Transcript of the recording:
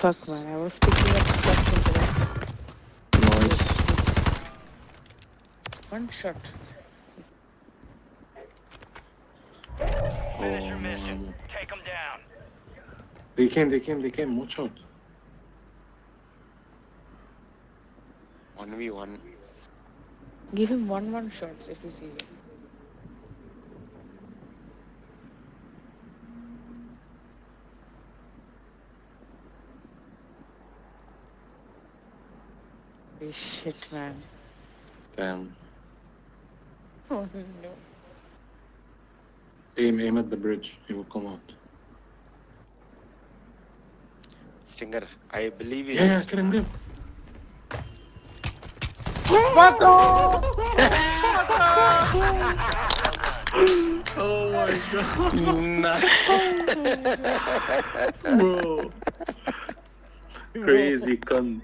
Fuck, man, I was picking up stuff in the noise. One shot. Finish your mission. Take them down. They came. Watch out. 1v1. Give him one shots if you see him. Holy shit, man. Damn. Oh no. Aim at the bridge, he will come out. Stinger, I believe you. Yeah, kill him. Fuck off! Oh my god. Nice. Bro. Crazy cunt.